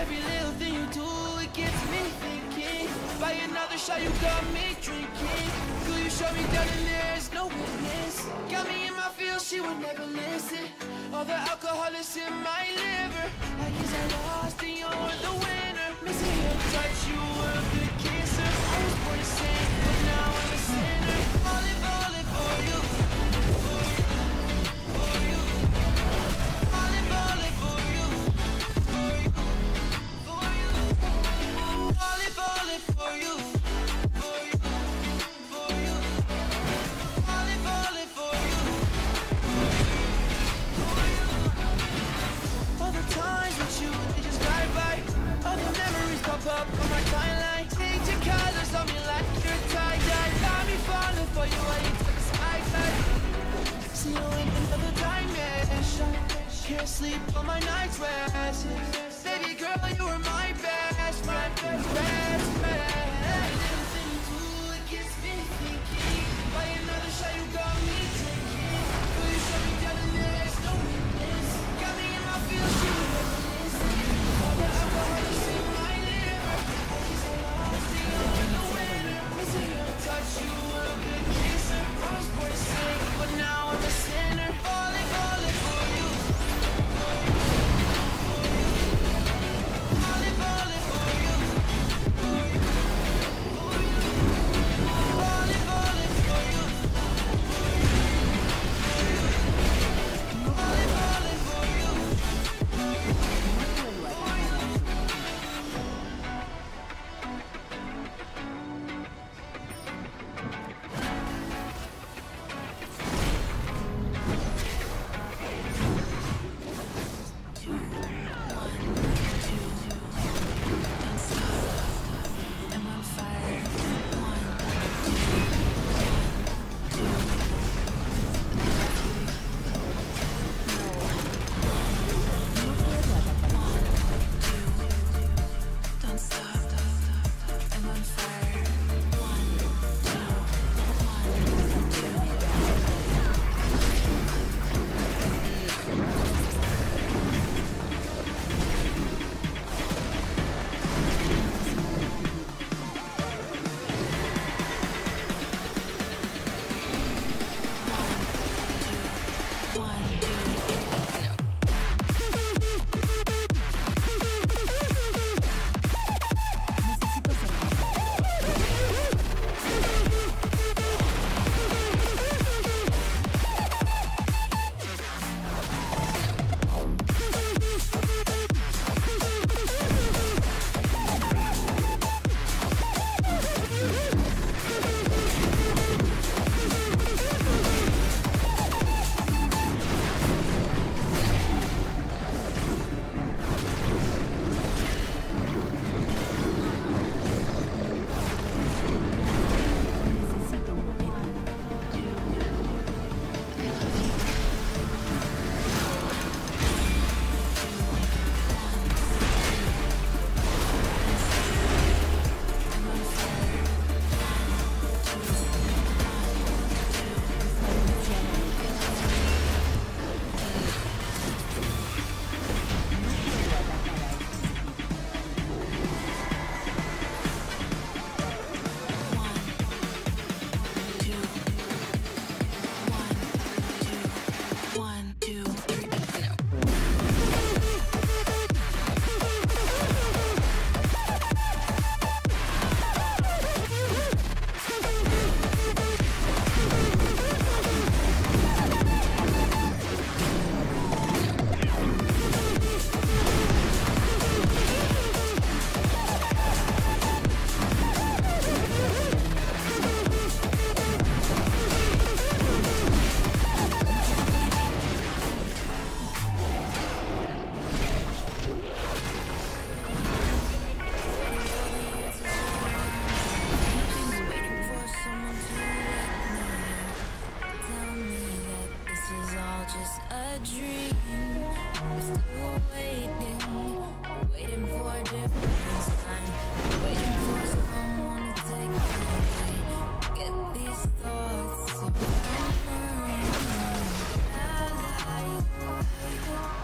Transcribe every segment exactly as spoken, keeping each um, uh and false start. Every little thing you do, it gets me thinking. Buy another shot, you got me drinking. Girl, you show me that there's no witness. Got me in my feels, she would never listen. All the alcohol is in my liver. I guess I lost and you're the winner. Missing your touch, you were the kisser. I was born a saint, but now I'm a sinner. Falling, falling for you. Up on my timeline, change your colors on me like you're tie-dye. Got me falling for you, I need to the skydive. See you in another dimension. Can't sleep on my night's rest. Baby girl, you were my best, my best, best, best. Every little thing you do, it gets me thinking. Buy another shot, you got me drinking. Will you show me down the next? No weakness. Got me in my feels, you were listening. All the alcohol you see. Touch you up and kiss her. I was born a saint, but now I'm a sinner. Falling, falling for you. Falling, falling for you. Falling, falling for you. Falling, falling for you. Thank you.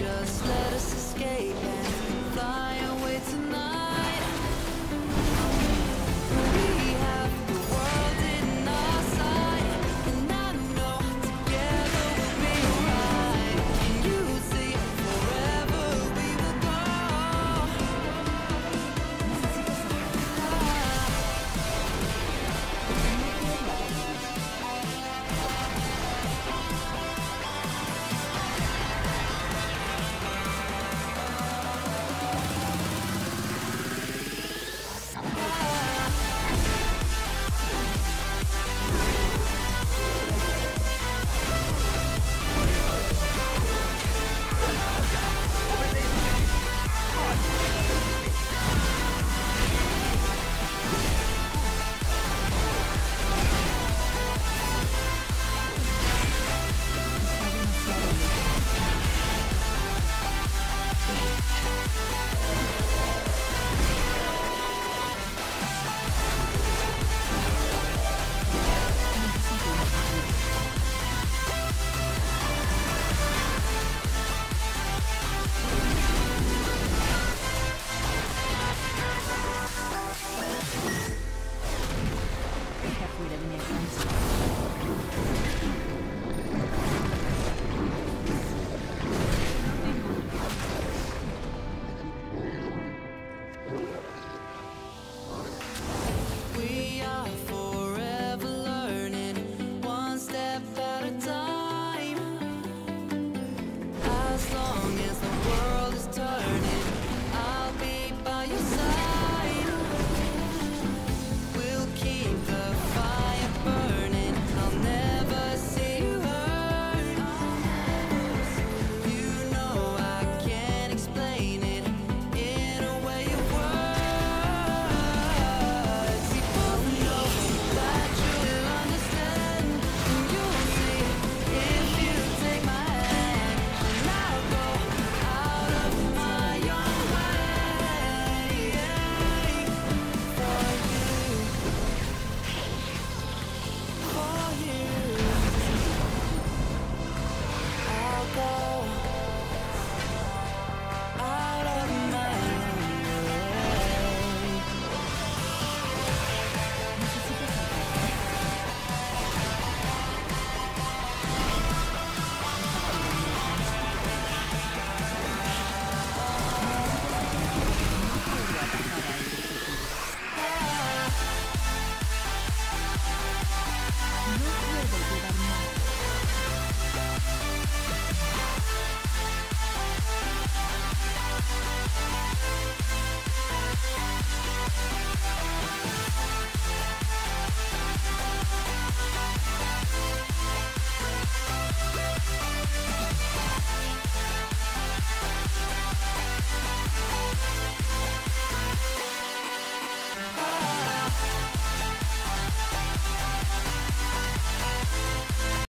just